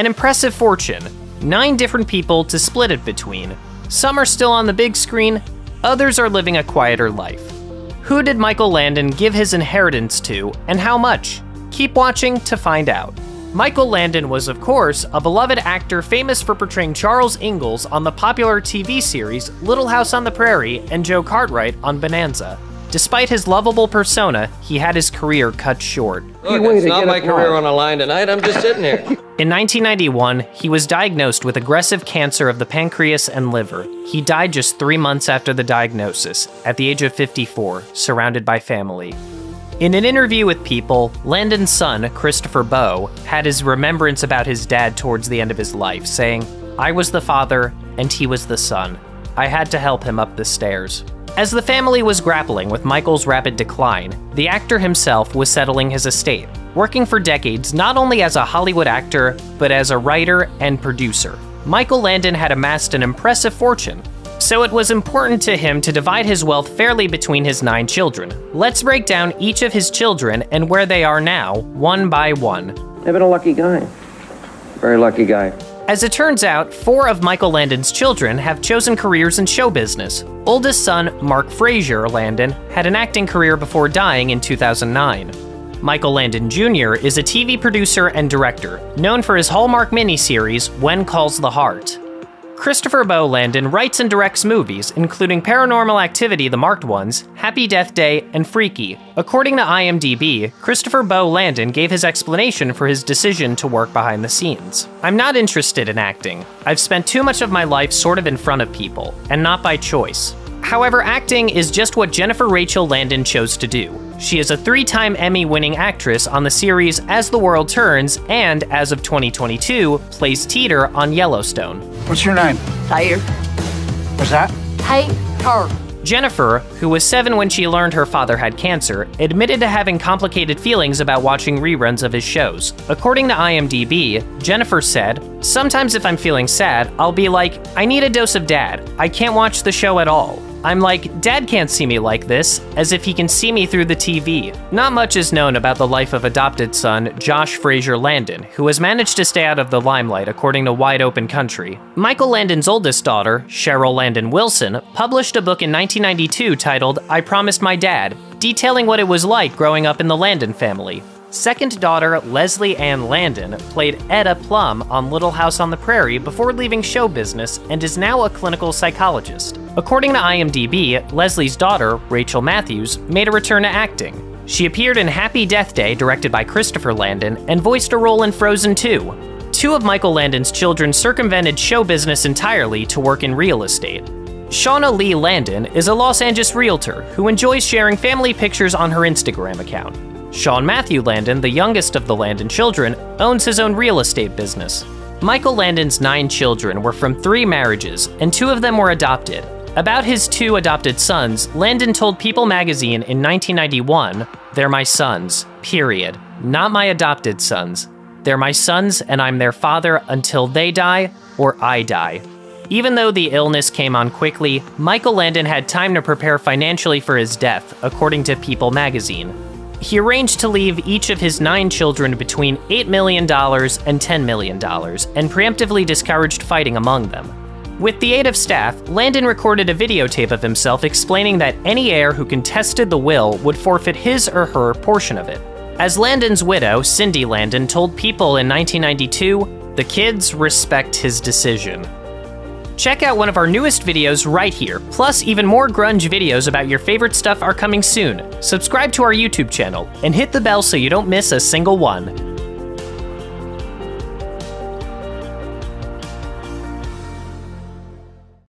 an impressive fortune, 9 different people to split it between. Some are still on the big screen, others are living a quieter life. Who did Michael Landon give his inheritance to, and how much? Keep watching to find out. Michael Landon was, of course, a beloved actor famous for portraying Charles Ingalls on the popular TV series Little House on the Prairie and Joe Cartwright on Bonanza. Despite his lovable persona, he had his career cut short. Look, it's not my career on a line tonight, I'm just sitting here. In 1991, he was diagnosed with aggressive cancer of the pancreas and liver. He died just 3 months after the diagnosis, at the age of 54, surrounded by family. In an interview with People, Landon's son, Christopher Beau, had his remembrance about his dad towards the end of his life, saying, "I was the father, and he was the son. I had to help him up the stairs." As the family was grappling with Michael's rapid decline, the actor himself was settling his estate, working for decades not only as a Hollywood actor, but as a writer and producer. Michael Landon had amassed an impressive fortune, so it was important to him to divide his wealth fairly between his 9 children. Let's break down each of his children and where they are now, one by one. I've been a lucky guy, very lucky guy. As it turns out, 4 of Michael Landon's children have chosen careers in show business. Oldest son, Mark Frazier Landon, had an acting career before dying in 2009. Michael Landon Jr. is a TV producer and director, known for his Hallmark miniseries, When Calls the Heart. Christopher Beau Landon writes and directs movies, including Paranormal Activity The Marked Ones, Happy Death Day, and Freaky. According to IMDb, Christopher Beau Landon gave his explanation for his decision to work behind the scenes. "I'm not interested in acting. I've spent too much of my life sort of in front of people, and not by choice. However, acting is just what Jennifer Rachel Landon chose to do. She is a 3-time Emmy-winning actress on the series As the World Turns and, as of 2022, plays Teeter on Yellowstone." What's your name? Tyre. What's that? Tyre. Jennifer, who was 7 when she learned her father had cancer, admitted to having complicated feelings about watching reruns of his shows. According to IMDb, Jennifer said, "Sometimes if I'm feeling sad, I'll be like, I need a dose of dad. I can't watch the show at all. I'm like, dad can't see me like this, as if he can see me through the TV." Not much is known about the life of adopted son, Josh Fraser Landon, who has managed to stay out of the limelight according to Wide Open Country. Michael Landon's oldest daughter, Cheryl Landon Wilson, published a book in 1992 titled I Promised My Dad, detailing what it was like growing up in the Landon family. Second daughter, Leslie Ann Landon, played Edna Plum on Little House on the Prairie before leaving show business and is now a clinical psychologist. According to IMDb, Leslie's daughter, Rachel Matthews, made a return to acting. She appeared in Happy Death Day, directed by Christopher Landon, and voiced a role in Frozen 2. 2 of Michael Landon's children circumvented show business entirely to work in real estate. Shauna Lee Landon is a Los Angeles realtor who enjoys sharing family pictures on her Instagram account. Sean Matthew Landon, the youngest of the Landon children, owns his own real estate business. Michael Landon's 9 children were from 3 marriages, and 2 of them were adopted. About his 2 adopted sons, Landon told People magazine in 1991, "They're my sons, period. Not my adopted sons. They're my sons, and I'm their father until they die or I die." Even though the illness came on quickly, Michael Landon had time to prepare financially for his death, according to People magazine. He arranged to leave each of his 9 children between $8 million and $10 million, and preemptively discouraged fighting among them. With the aid of staff, Landon recorded a videotape of himself explaining that any heir who contested the will would forfeit his or her portion of it. As Landon's widow, Cindy Landon, told People in 1992, "The kids respect his decision." Check out one of our newest videos right here. Plus, even more Grunge videos about your favorite stuff are coming soon. Subscribe to our YouTube channel and hit the bell so you don't miss a single one.